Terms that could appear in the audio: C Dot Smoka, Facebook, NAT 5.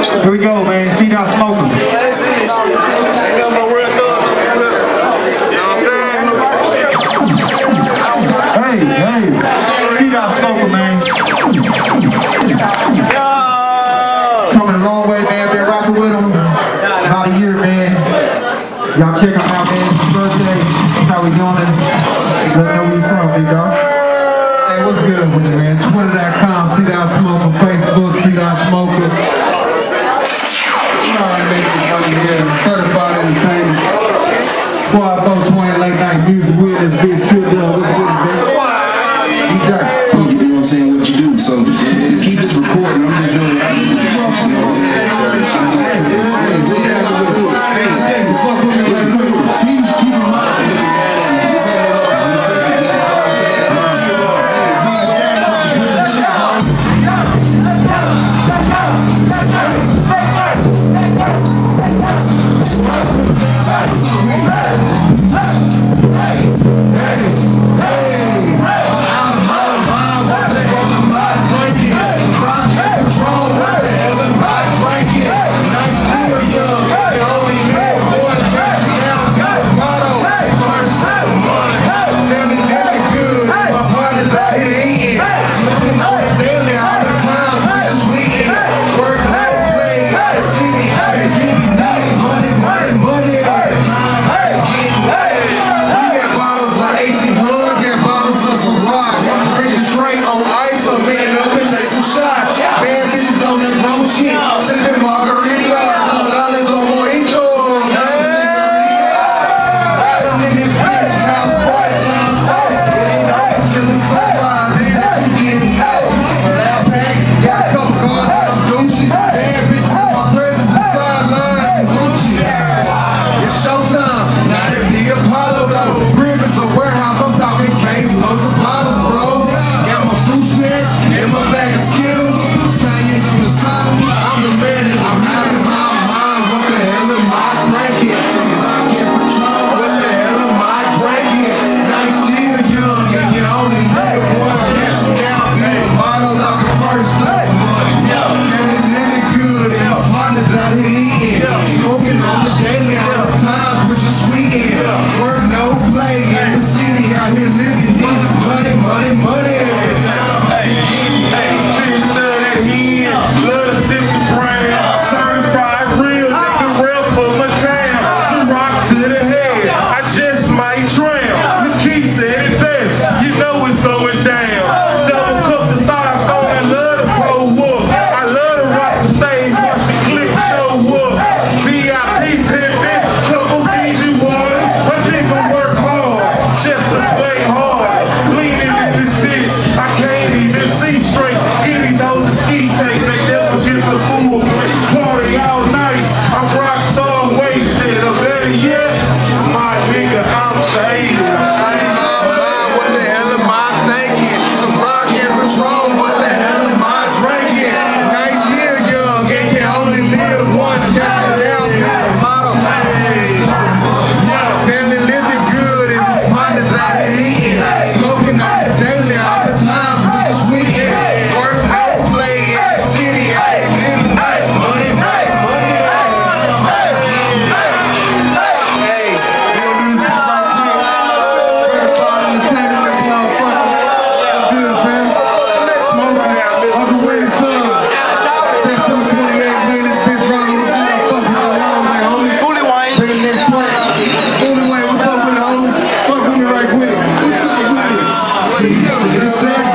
Here we go, man. C Dot Smoka. Hey, C Dot Smoka, man. Coming a long way, man. Been rocking with him about a year, man. Y'all check him out, man. It's his birthday. That's how we doing it. Let me know where you from, big dog. Hey, what's good with it, man? Twitter.com, C Dot Smoka. Facebook, C Dot Smoka. You know how I make this money here. Certified Entertainment. Squad 420 late night music with this bitch. Chill down. What's good, bitch? You know what I'm saying? What you do. So just keep this recording. I'm just doing Only way, what's up with it, homie? Fuck with me right quick. What's up with it?